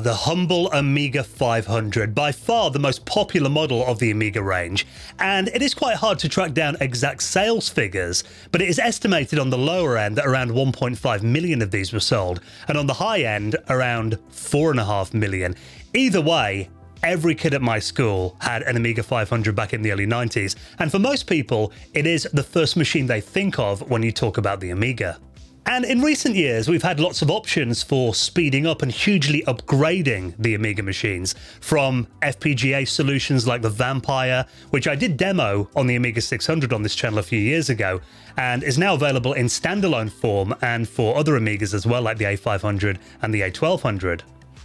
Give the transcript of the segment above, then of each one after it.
the humble Amiga 500, by far the most popular model of the Amiga range, and it is quite hard to track down exact sales figures, but it is estimated on the lower end that around 1.5 million of these were sold, and on the high end, around 4.5 million. Either way, every kid at my school had an Amiga 500 back in the early 90s, and for most people, it is the first machine they think of when you talk about the Amiga. And in recent years, we've had lots of options for speeding up and hugely upgrading the Amiga machines, from FPGA solutions like the Vampire, which I did demo on the Amiga 600 on this channel a few years ago, and is now available in standalone form and for other Amigas as well, like the A500 and the A1200.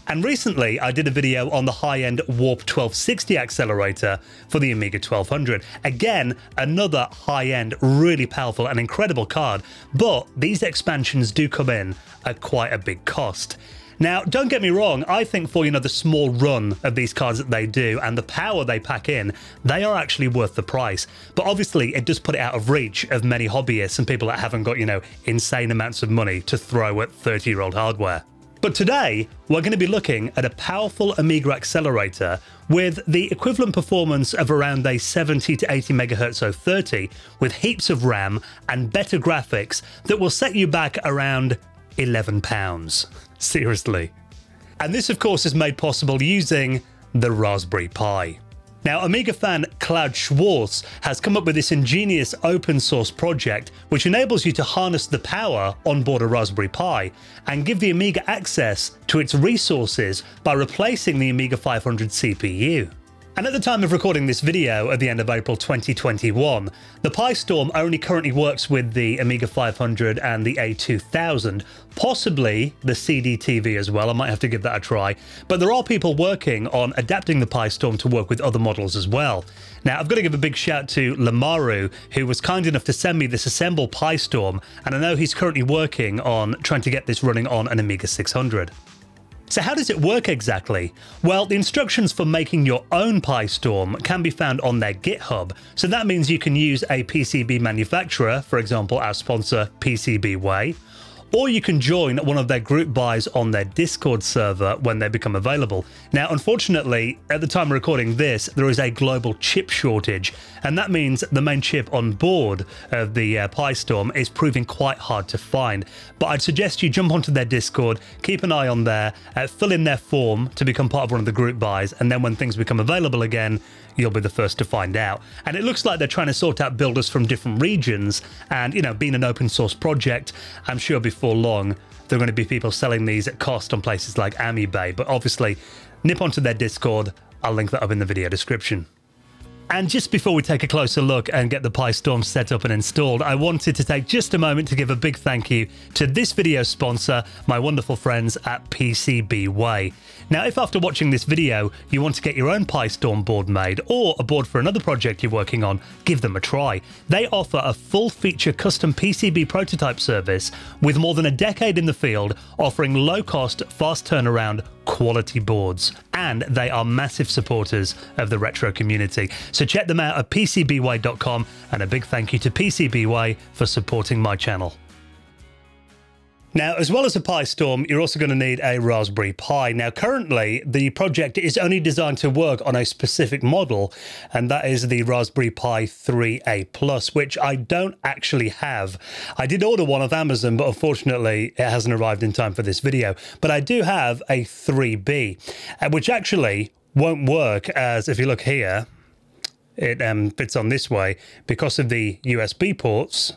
And recently, I did a video on the high-end Warp 1260 Accelerator for the Amiga 1200. Again, another high-end, really powerful and incredible card, but these expansions do come in at quite a big cost. Now, don't get me wrong, I think for, the small run of these cards that they do and the power they pack in, they are actually worth the price. But obviously, it does put it out of reach of many hobbyists and people that haven't got, insane amounts of money to throw at 30-year-old hardware. But today, we're going to be looking at a powerful Amiga accelerator with the equivalent performance of around a 70 to 80 MHz O30 with heaps of RAM and better graphics that will set you back around £11. Seriously. And this, of course, is made possible using the Raspberry Pi. Now, Amiga fan Claude Schwartz has come up with this ingenious open source project which enables you to harness the power on board a Raspberry Pi and give the Amiga access to its resources by replacing the Amiga 500 CPU. And at the time of recording this video at the end of April 2021, the PiStorm only currently works with the Amiga 500 and the A2000, possibly the CDTV as well. I might have to give that a try. But there are people working on adapting the PiStorm to work with other models as well. Now, I've got to give a big shout to Lemaru, who was kind enough to send me this assembled PiStorm, and I know he's currently working on trying to get this running on an Amiga 600. So how does it work exactly? Well, the instructions for making your own PiStorm can be found on their GitHub. So that means you can use a PCB manufacturer, for example, our sponsor PCBWay, or you can join one of their group buys on their Discord server when they become available. Now, unfortunately, at the time of recording this, there is a global chip shortage, and that means the main chip on board of the PiStorm is proving quite hard to find. But I'd suggest you jump onto their Discord, keep an eye on there, fill in their form to become part of one of the group buys, and then when things become available again, you'll be the first to find out. And it looks like they're trying to sort out builders from different regions, and being an open source project, I'm sure before long there are going to be people selling these at cost on places like AmiBay. But obviously, nip onto their Discord. I'll link that up in the video description. And just before we take a closer look and get the PiStorm set up and installed, I wanted to take just a moment to give a big thank you to this video sponsor, my wonderful friends at PCBWay. Now, if after watching this video, you want to get your own PiStorm board made or a board for another project you're working on, give them a try. They offer a full feature custom PCB prototype service with more than a decade in the field, offering low cost, fast turnaround, quality boards, and they are massive supporters of the retro community. So check them out at PCBWay.com, and a big thank you to PCBWay for supporting my channel. Now, as well as a PiStorm, you're also going to need a Raspberry Pi. Now, currently, the project is only designed to work on a specific model, and that is the Raspberry Pi 3A+, which I don't actually have. I did order one off Amazon, but unfortunately, it hasn't arrived in time for this video. But I do have a 3B, which actually won't work, as if you look here, it fits on this way because of the USB ports.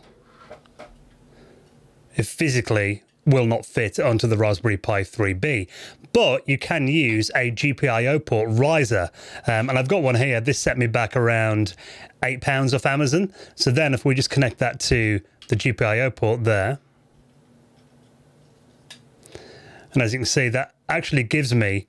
It physically will not fit onto the Raspberry Pi 3B, but you can use a GPIO port riser. And I've got one here. This set me back around £8 off Amazon. So then if we just connect that to the GPIO port there, and as you can see, that actually gives me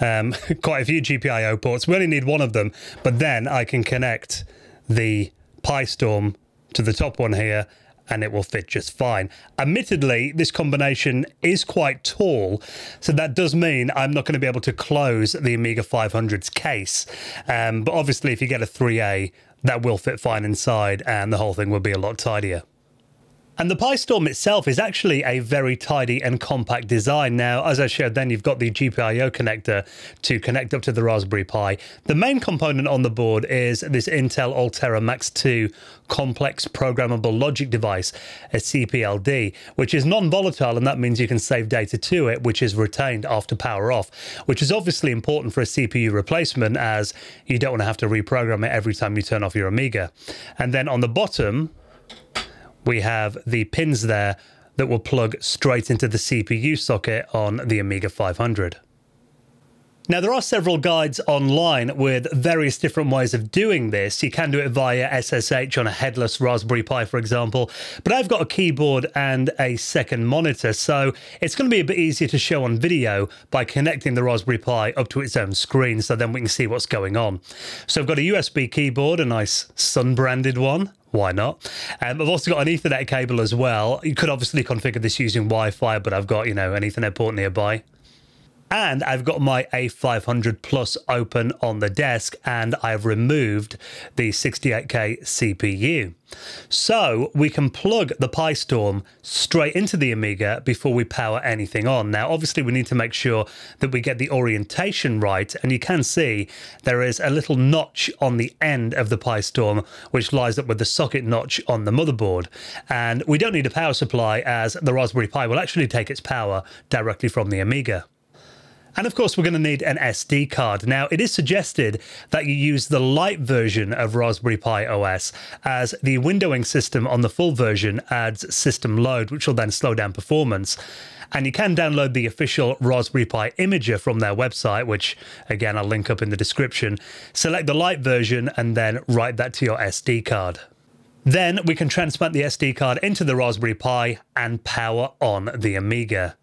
quite a few GPIO ports. We only need one of them, but then I can connect the PiStorm to the top one here, and it will fit just fine. Admittedly, this combination is quite tall, so that does mean I'm not going to be able to close the Amiga 500's case. But obviously, if you get a 3A, that will fit fine inside, and the whole thing will be a lot tidier. And the PiStorm itself is actually a very tidy and compact design. Now, as I showed then, you've got the GPIO connector to connect up to the Raspberry Pi. The main component on the board is this Intel Altera MAX II complex programmable logic device, a CPLD, which is non-volatile, and that means you can save data to it, which is retained after power off, which is obviously important for a CPU replacement, as you don't want to have to reprogram it every time you turn off your Amiga. And then on the bottom, we have the pins there that will plug straight into the CPU socket on the Amiga 500. Now, there are several guides online with various different ways of doing this. You can do it via SSH on a headless Raspberry Pi, for example, but I've got a keyboard and a second monitor, so it's going to be a bit easier to show on video by connecting the Raspberry Pi up to its own screen, so then we can see what's going on. So I've got a USB keyboard, a nice sun-branded one. Why not? I've also got an Ethernet cable as well. You could obviously configure this using Wi-Fi, but I've got, you know, an Ethernet port nearby. And I've got my A500 Plus open on the desk, and I've removed the 68k CPU. So we can plug the PiStorm straight into the Amiga before we power anything on. Now, obviously, we need to make sure that we get the orientation right, and you can see there is a little notch on the end of the PiStorm, which lies up with the socket notch on the motherboard. And we don't need a power supply, as the Raspberry Pi will actually take its power directly from the Amiga. And of course, we're going to need an SD card. Now, it is suggested that you use the light version of Raspberry Pi OS, as the windowing system on the full version adds system load, which will then slow down performance. And you can download the official Raspberry Pi imager from their website, which, again, I'll link up in the description. Select the light version and then write that to your SD card. Then we can transplant the SD card into the Raspberry Pi and power on the Amiga.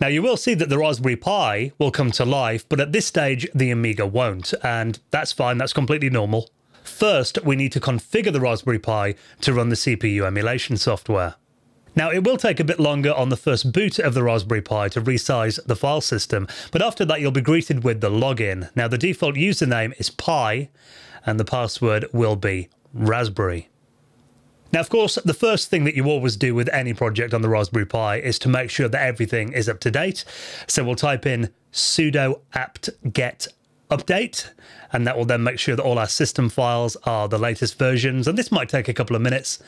Now, you will see that the Raspberry Pi will come to life, but at this stage, the Amiga won't, and that's fine, that's completely normal. First, we need to configure the Raspberry Pi to run the CPU emulation software. Now, it will take a bit longer on the first boot of the Raspberry Pi to resize the file system, but after that, you'll be greeted with the login. Now, the default username is Pi, and the password will be Raspberry. Now, of course, the first thing that you always do with any project on the Raspberry Pi is to make sure that everything is up to date. So we'll type in sudo apt-get update, and that will then make sure that all our system files are the latest versions. And this might take a couple of minutes.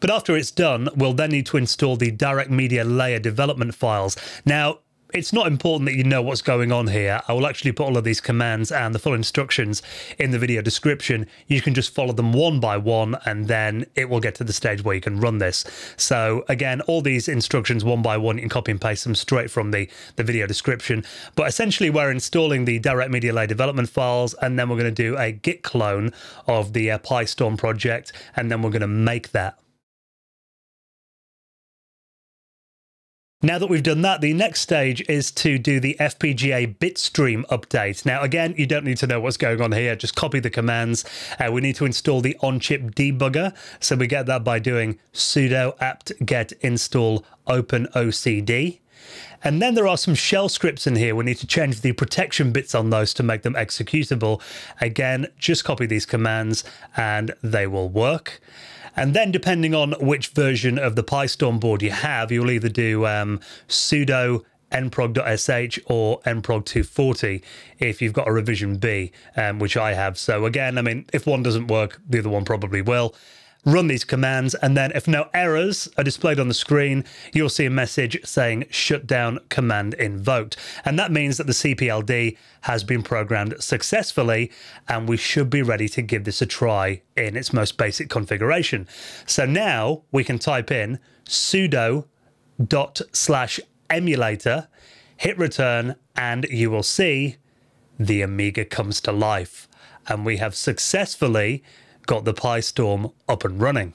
But after it's done, we'll then need to install the direct media layer development files. Now, it's not important that you know what's going on here. I will actually put all of these commands and the full instructions in the video description. You can just follow them one by one, and then it will get to the stage where you can run this. So again, all these instructions one by one, you can copy and paste them straight from the video description. But essentially, we're installing the direct media layer development files, and then we're going to do a Git clone of the PiStorm project, and then we're going to make that. Now that we've done that, the next stage is to do the FPGA bitstream update. Now, again, you don't need to know what's going on here. Just copy the commands. We need to install the on-chip debugger. So we get that by doing sudo apt-get install open OCD. And then there are some shell scripts in here. We need to change the protection bits on those to make them executable. Again, just copy these commands and they will work. And then depending on which version of the PiStorm board you have, you'll either do sudo nprog.sh or nprog240 if you've got a revision B, which I have. So again, I mean, if one doesn't work, the other one probably will. Run these commands, and then if no errors are displayed on the screen, you'll see a message saying shutdown command invoked. And that means that the CPLD has been programmed successfully, and we should be ready to give this a try in its most basic configuration. So now we can type in sudo ./emulator, hit return, and you will see the Amiga comes to life. And we have successfully got the PiStorm up and running.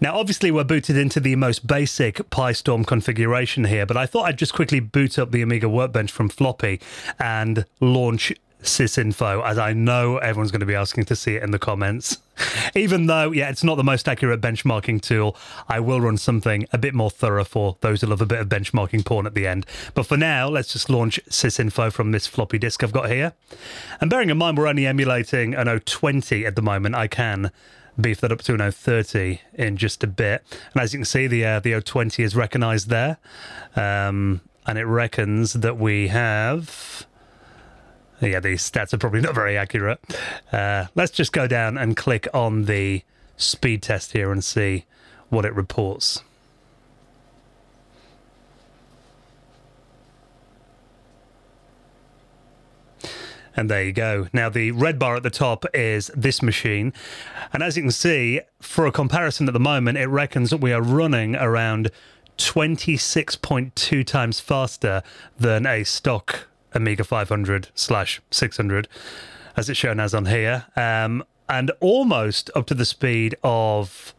Now, obviously, we're booted into the most basic PiStorm configuration here, but I thought I'd just quickly boot up the Amiga Workbench from floppy and launch Sysinfo, as I know everyone's going to be asking to see it in the comments. Even though, yeah, it's not the most accurate benchmarking tool, I will run something a bit more thorough for those who love a bit of benchmarking porn at the end. But for now, let's just launch Sysinfo from this floppy disk I've got here. And bearing in mind we're only emulating an 020 at the moment, I can beef that up to an 030 in just a bit. And as you can see, the 020 is recognized there. And it reckons that we have... Yeah, these stats are probably not very accurate. Let's just go down and click on the speed test here and see what it reports. And there you go. Now, the red bar at the top is this machine. And as you can see, for a comparison at the moment, it reckons that we are running around 26.2 times faster than a stock Amiga 500/600, as it's shown as on here, and almost up to the speed of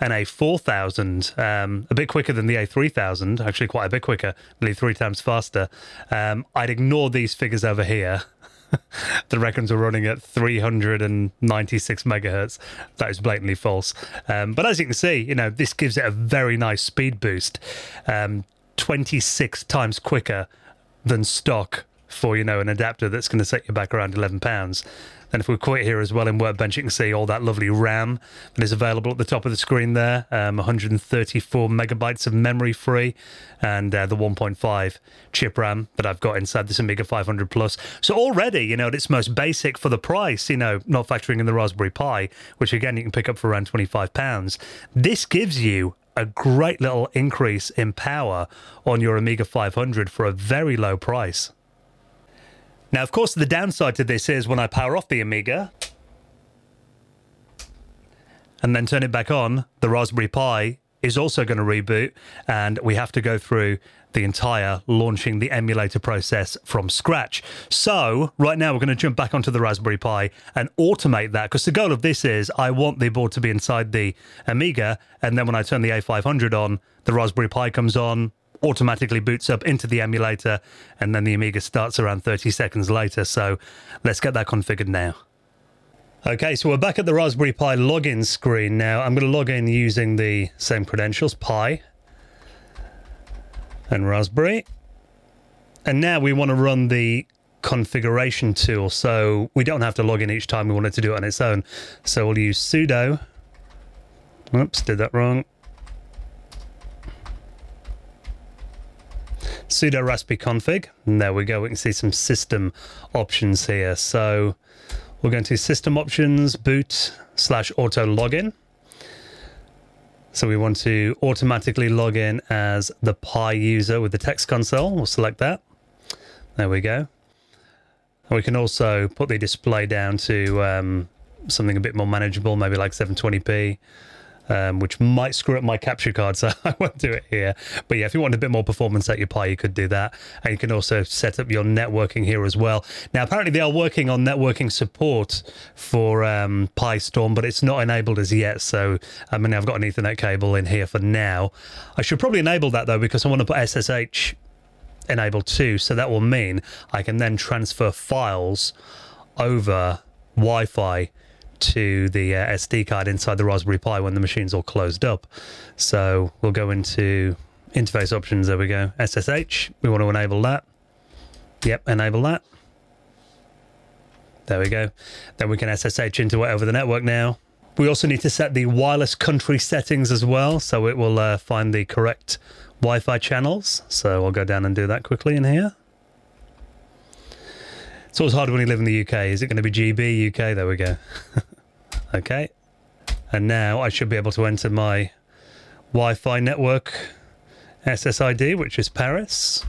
an A4000, a bit quicker than the A3000, actually quite a bit quicker, nearly 3 times faster. I'd ignore these figures over here. The records were running at 396 megahertz. That is blatantly false. But as you can see, you know, this gives it a very nice speed boost, 26 times quicker than stock for, you know, an adapter that's going to set you back around £11. And if we quit here as well in Workbench, you can see all that lovely RAM that is available at the top of the screen there, 134 megabytes of memory free, and the 1.5 chip RAM that I've got inside this Amiga 500 Plus. So already, you know, at its most basic for the price, you know, not factoring in the Raspberry Pi, which again, you can pick up for around £25. This gives you a great little increase in power on your Amiga 500 for a very low price. Now, of course, the downside to this is when I power off the Amiga and then turn it back on, the Raspberry Pi is also going to reboot, and we have to go through the entire launching the emulator process from scratch. So right now we're going to jump back onto the Raspberry Pi and automate that, because the goal of this is I want the board to be inside the Amiga, and then when I turn the A500 on, the Raspberry Pi comes on, automatically boots up into the emulator, and then the Amiga starts around 30 seconds later. So let's get that configured now. Okay, so we're back at the Raspberry Pi login screen now. I'm going to log in using the same credentials, Pi and Raspberry. And now we want to run the configuration tool, so we don't have to log in each time. We want it to do it on its own. So we'll use sudo. Oops, did that wrong. Sudo raspberry config, and there we go. We can see some system options here. So we're going to system options, boot/auto login. So we want to automatically log in as the Pi user with the text console. We'll select that. There we go. And we can also put the display down to something a bit more manageable, maybe like 720p. Which might screw up my capture card, so I won't do it here. But yeah, if you want a bit more performance at your Pi, you could do that. And you can also set up your networking here as well. Now, apparently they are working on networking support for PiStorm, but it's not enabled as yet. So, I mean, I've got an Ethernet cable in here for now. I should probably enable that, though, because I want to put SSH enabled too. So that will mean I can then transfer files over Wi-Fi to the SD card inside the Raspberry Pi when the machine's all closed up. So we'll go into interface options. There we go. SSH. We want to enable that. Yep, enable that. There we go. Then we can SSH into it over the network now. We also need to set the wireless country settings as well, so it will find the correct Wi-Fi channels. So I'll go down and do that quickly in here. It's always hard when you live in the UK. Is it going to be GB, UK? There we go. Okay. And now I should be able to enter my Wi-Fi network SSID, which is Paris.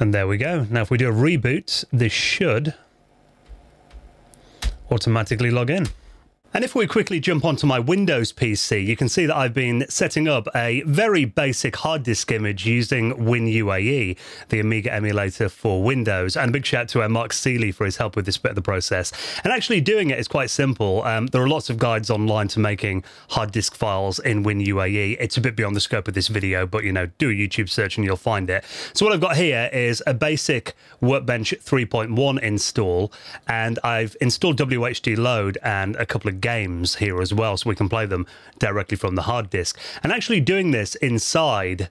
And there we go. Now, if we do a reboot, this should automatically log in. And if we quickly jump onto my Windows PC, you can see that I've been setting up a very basic hard disk image using WinUAE, the Amiga emulator for Windows. And a big shout out to Mark Seeley for his help with this bit of the process. And actually doing it is quite simple. There are lots of guides online to making hard disk files in WinUAE. It's a bit beyond the scope of this video, but, you know, do a YouTube search and you'll find it. So what I've got here is a basic Workbench 3.1 install, and I've installed WHDLoad and a couple of games here as well, so we can play them directly from the hard disk. And actually doing this inside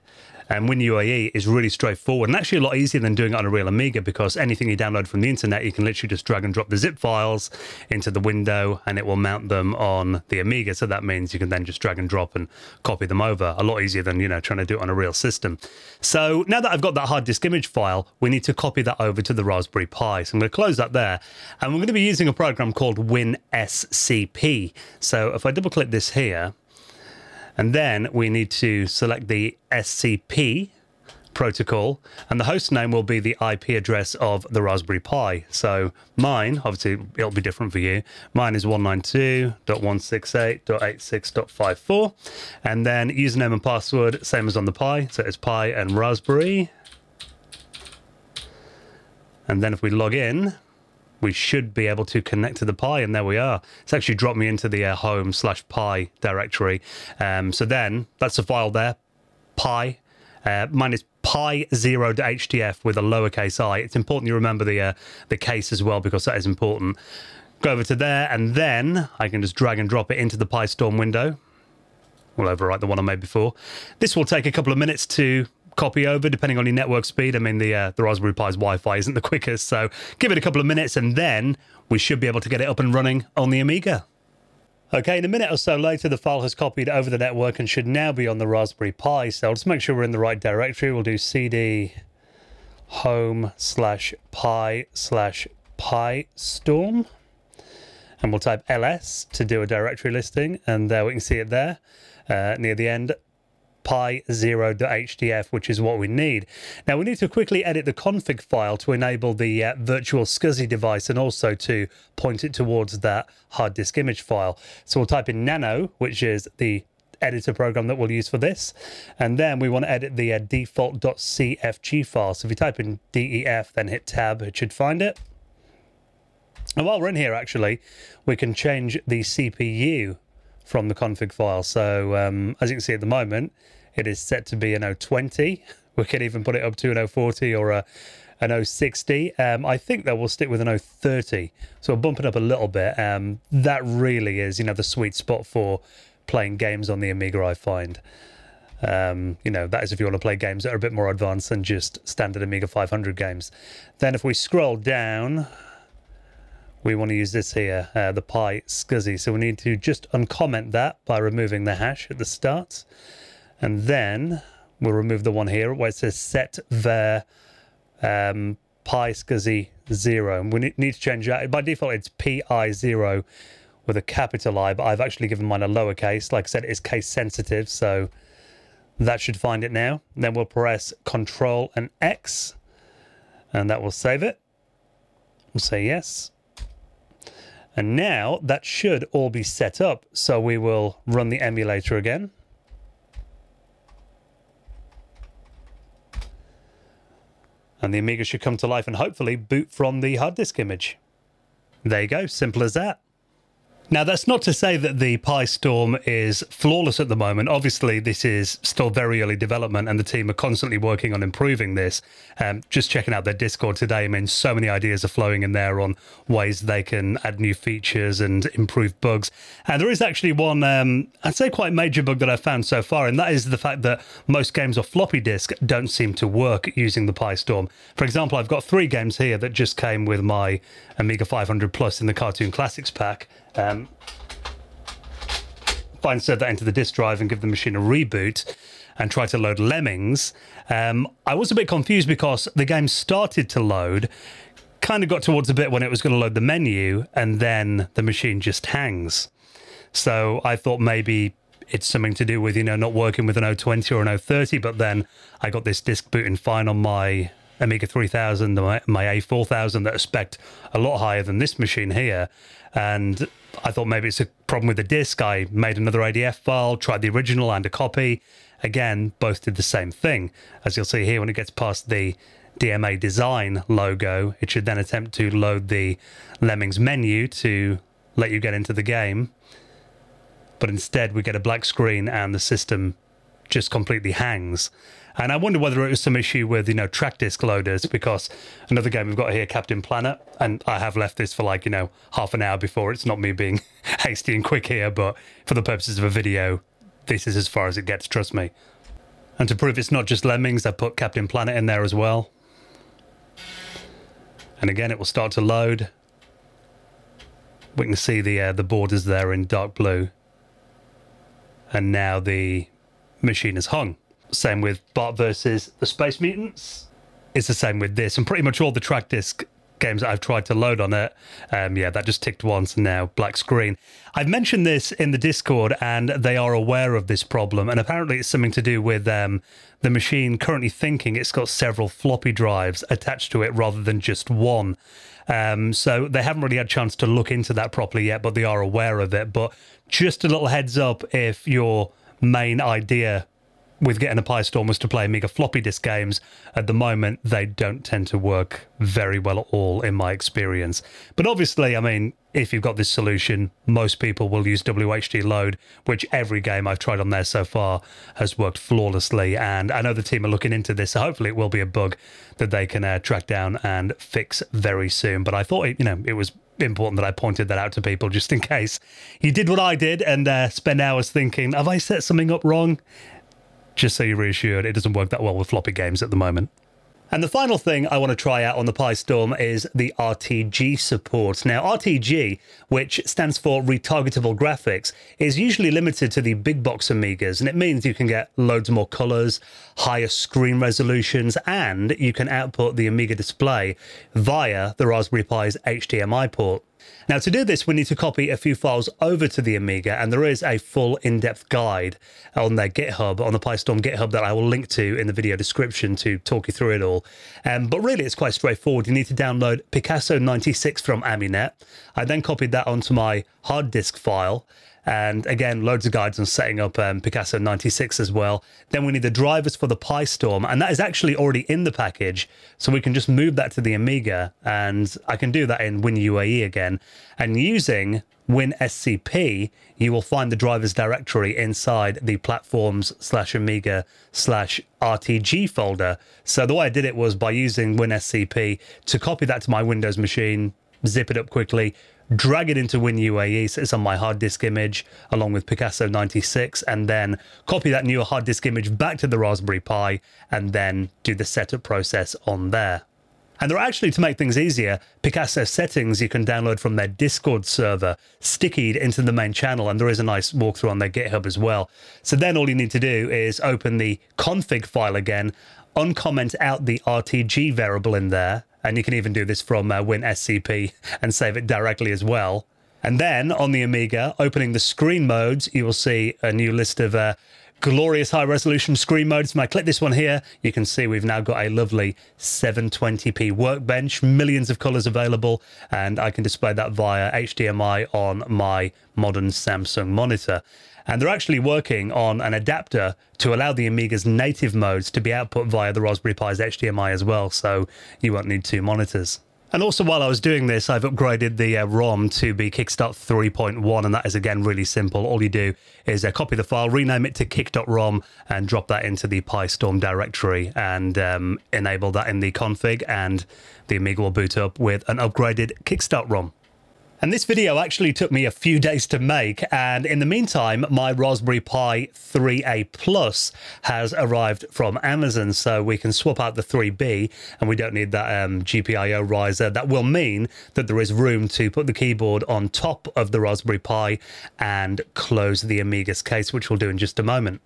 And WinUAE is really straightforward and actually a lot easier than doing it on a real Amiga, because anything you download from the internet, you can literally just drag and drop the zip files into the window and it will mount them on the Amiga. So that means you can then just drag and drop and copy them over. A lot easier than, you know, trying to do it on a real system. So now that I've got that hard disk image file, we need to copy that over to the Raspberry Pi. So I'm going to close that there, and we're going to be using a program called WinSCP. So if I double click this here, and then we need to select the SCP protocol, and the host name will be the IP address of the Raspberry Pi. So mine, obviously it'll be different for you, mine is 192.168.86.54, and then username and password, same as on the Pi, so it's Pi and Raspberry. And then if we log in, we should be able to connect to the Pi, and there we are. It's actually dropped me into the home/Pi directory. So then that's the file there, Pi. Mine is pi0.htf with a lowercase I. It's important you remember the case as well, because that is important. Go over to there, and then I can just drag and drop it into the PiStorm window. We'll overwrite the one I made before. This will take a couple of minutes to copy over, depending on your network speed. I mean, the Raspberry Pi's Wi-Fi isn't the quickest, so give it a couple of minutes and then we should be able to get it up and running on the Amiga. Okay, in a minute or so later, the file has copied over the network and should now be on the Raspberry Pi. So I'll just make sure we're in the right directory. We'll do cd home/pi/pistorm, and we'll type ls to do a directory listing, and there we can see it there near the end. pi0.htf, which is what we need. Now we need to quickly edit the config file to enable the virtual SCSI device and also to point it towards that hard disk image file. So we'll type in nano, which is the editor program that we'll use for this, and then we want to edit the default.cfg file. So if you type in def, then hit tab, it should find it. And while we're in here, actually, we can change the CPU from the config file. So as you can see at the moment, it is set to be an 020. We could even put it up to an 040 or an 060. I think that we'll stick with an 030. So we'll bump it up a little bit. That really is, you know, the sweet spot for playing games on the Amiga, I find. You know, that is if you want to play games that are a bit more advanced than just standard Amiga 500 games. Then if we scroll down, we want to use this here, the PiSCSI. So we need to just uncomment that by removing the hash at the start. And then we'll remove the one here where it says set var PiSCSI 0. And we need to change that. By default, it's PI0 with a capital I, but I've actually given mine a lowercase. Like I said, it's case sensitive, so that should find it now. And then we'll press Control and X, and that will save it. We'll say yes. And now that should all be set up. So we will run the emulator again. And the Amiga should come to life and hopefully boot from the hard disk image. There you go, simple as that. Now, that's not to say that the PiStorm is flawless at the moment. Obviously, this is still very early development, and the team are constantly working on improving this. Just checking out their Discord today, I mean, so many ideas are flowing in there on ways they can add new features and improve bugs. And there is actually one, I'd say quite major bug that I've found so far, and that is the fact that most games off floppy disk don't seem to work using the PiStorm. For example, I've got 3 games here that just came with my Amiga 500 Plus in the Cartoon Classics pack. If I insert that into the disk drive and give the machine a reboot and try to load Lemmings, I was a bit confused because the game started to load, kind of got towards a bit when it was going to load the menu, and then the machine just hangs. So I thought maybe it's something to do with, you know, not working with an 020 or an 030, but then I got this disk booting fine on my Amiga 3000, my A4000 that are spec'd a lot higher than this machine here, and I thought maybe it's a problem with the disk. I made another ADF file, tried the original and a copy. Again, both did the same thing. As you'll see here, when it gets past the DMA design logo, it should then attempt to load the Lemmings menu to let you get into the game. But instead, we get a black screen and the system just completely hangs. And I wonder whether it was some issue with, you know, track disc loaders, because another game we've got here, Captain Planet, and I have left this for like, you know, half an hour before. It's not me being hasty and quick here, but for the purposes of a video, this is as far as it gets, trust me. And to prove it's not just Lemmings, I put Captain Planet in there as well. And again, it will start to load. We can see the borders there in dark blue. And now the machine is hung. Same with Bart versus the Space Mutants. It's the same with this, and pretty much all the track disc games that I've tried to load on it. Yeah, that just ticked once and now black screen. I've mentioned this in the Discord and they are aware of this problem, and apparently it's something to do with the machine currently thinking it's got several floppy drives attached to it rather than just one. So they haven't really had a chance to look into that properly yet, but they are aware of it. But just a little heads up, if your main idea with getting a PiStorm was to play Amiga floppy disk games, at the moment they don't tend to work very well at all in my experience. But obviously, I mean, if you've got this solution, most people will use WHDLoad, which every game I've tried on there so far has worked flawlessly. And I know the team are looking into this, so hopefully it will be a bug that they can track down and fix very soon. But I thought, it was important that I pointed that out to people, just in case you did what I did and spend hours thinking, have I set something up wrong? Just so you're reassured, it doesn't work that well with floppy games at the moment. And the final thing I want to try out on the PiStorm is the RTG support. Now, RTG, which stands for Retargetable Graphics, is usually limited to the big box Amigas, and it means you can get loads more colors, higher screen resolutions, and you can output the Amiga display via the Raspberry Pi's HDMI port. Now, to do this, we need to copy a few files over to the Amiga, and there is a full in-depth guide on their GitHub, on the PiStorm GitHub, that I will link to in the video description to talk you through it all. But really, it's quite straightforward. You need to download Picasso 96 from AmiNet. I then copied that onto my hard disk file. And again, loads of guides on setting up Picasso 96 as well. Then we need the drivers for the PiStorm, and that is actually already in the package. So we can just move that to the Amiga, and I can do that in WinUAE again. And using WinSCP, you will find the drivers directory inside the platforms/Amiga/RTG folder. So the way I did it was by using WinSCP to copy that to my Windows machine, zip it up quickly, drag it into WinUAE, so it's on my hard disk image along with Picasso 96, and then copy that new hard disk image back to the Raspberry Pi and then do the setup process on there. And there are actually, to make things easier, Picasso settings you can download from their Discord server, stickied into the main channel, and there is a nice walkthrough on their GitHub as well. So then all you need to do is open the config file again, uncomment out the RTG variable in there, and you can even do this from WinSCP and save it directly as well. And then on the Amiga, opening the screen modes, you will see a new list of glorious high resolution screen modes. If I click this one here, you can see we've now got a lovely 720p workbench, millions of colors available, and I can display that via HDMI on my modern Samsung monitor. And they're actually working on an adapter to allow the Amiga's native modes to be output via the Raspberry Pi's HDMI as well, so you won't need two monitors. And also, while I was doing this, I've upgraded the ROM to be Kickstart 3.1, and that is, again, really simple. All you do is copy the file, rename it to kick.rom, and drop that into the PiStorm directory, and enable that in the config, and the Amiga will boot up with an upgraded Kickstart ROM. And this video actually took me a few days to make, and in the meantime, my Raspberry Pi 3A+ has arrived from Amazon, so we can swap out the 3B, and we don't need that GPIO riser. That will mean that there is room to put the keyboard on top of the Raspberry Pi and close the Amiga's case, which we'll do in just a moment.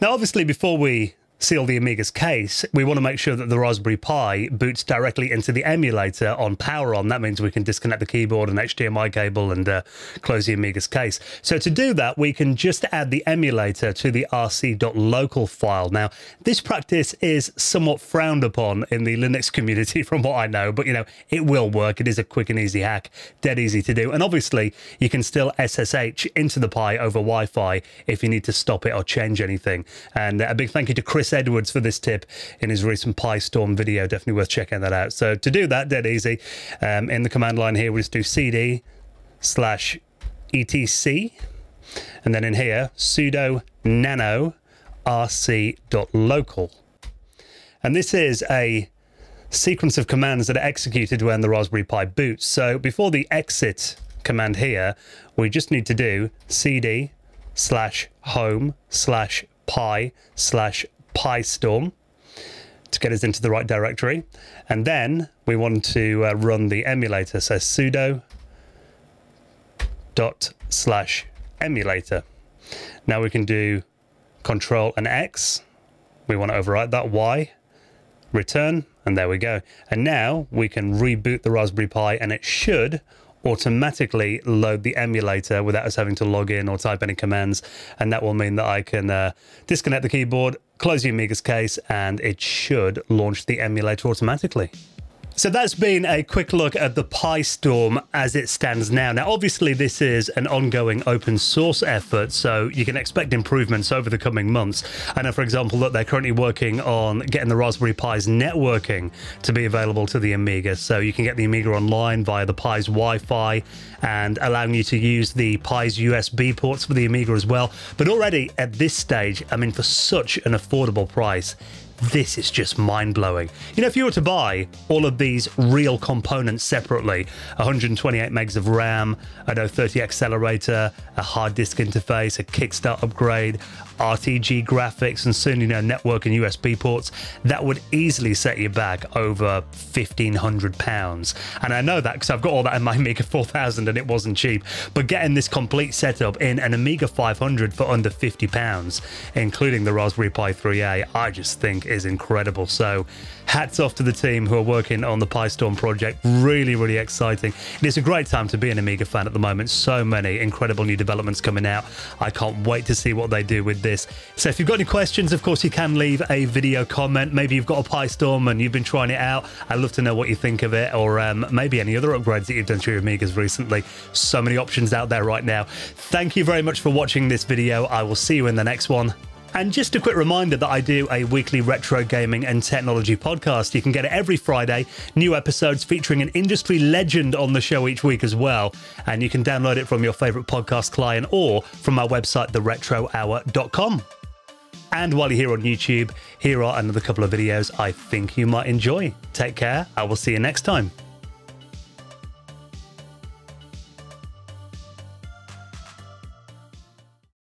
Now, obviously, before we seal the Amiga's case, we want to make sure that the Raspberry Pi boots directly into the emulator on power on. That means we can disconnect the keyboard and HDMI cable and close the Amiga's case. So to do that, we can just add the emulator to the rc.local file. Now, this practice is somewhat frowned upon in the Linux community from what I know, but it will work. It is a quick and easy hack, dead easy to do. And obviously, you can still SSH into the Pi over Wi-Fi if you need to stop it or change anything. And a big thank you to Chris Edwards for this tip in his recent PiStorm video. Definitely worth checking that out. So to do that, dead easy, in the command line here, we just do cd/etc, and then in here, sudo nano rc.local. And this is a sequence of commands that are executed when the Raspberry Pi boots. So before the exit command here, we just need to do cd/home/pi. pi/pistorm to get us into the right directory. And then we want to run the emulator. So sudo ./emulator. Now we can do Control and X. We want to overwrite that Y, return, and there we go. And now we can reboot the Raspberry Pi and it should automatically load the emulator without us having to log in or type any commands. And that will mean that I can disconnect the keyboard, close the Amiga's case, and it should launch the emulator automatically. So that's been a quick look at the PiStorm as it stands now. Now, obviously, this is an ongoing open source effort, so you can expect improvements over the coming months. I know, for example, that they're currently working on getting the Raspberry Pi's networking to be available to the Amiga. So you can get the Amiga online via the Pi's Wi-Fi and allowing you to use the Pi's USB ports for the Amiga as well. But already at this stage, I mean, for such an affordable price, this is just mind-blowing. You know, if you were to buy all of these real components separately, 128 megs of RAM, an O30 accelerator, a hard disk interface, a kickstart upgrade, RTG graphics, and soon, you know, network and USB ports, that would easily set you back over £1,500. And I know that because I've got all that in my Amiga 4000 and it wasn't cheap. But getting this complete setup in an Amiga 500 for under £50, including the Raspberry Pi 3A, I just think is incredible. So hats off to the team who are working on the PiStorm project. Really, really exciting. It is a great time to be an Amiga fan at the moment. So many incredible new developments coming out. I can't wait to see what they do with this. So if you've got any questions, of course, you can leave a video comment. Maybe you've got a PiStorm and you've been trying it out. I'd love to know what you think of it, or maybe any other upgrades that you've done to your Amigas recently. So many options out there right now. Thank you very much for watching this video. I will see you in the next one. And just a quick reminder that I do a weekly retro gaming and technology podcast. You can get it every Friday, new episodes featuring an industry legend on the show each week as well. And you can download it from your favorite podcast client or from my website, theretrohour.com. And while you're here on YouTube, here are another couple of videos I think you might enjoy. Take care. I will see you next time.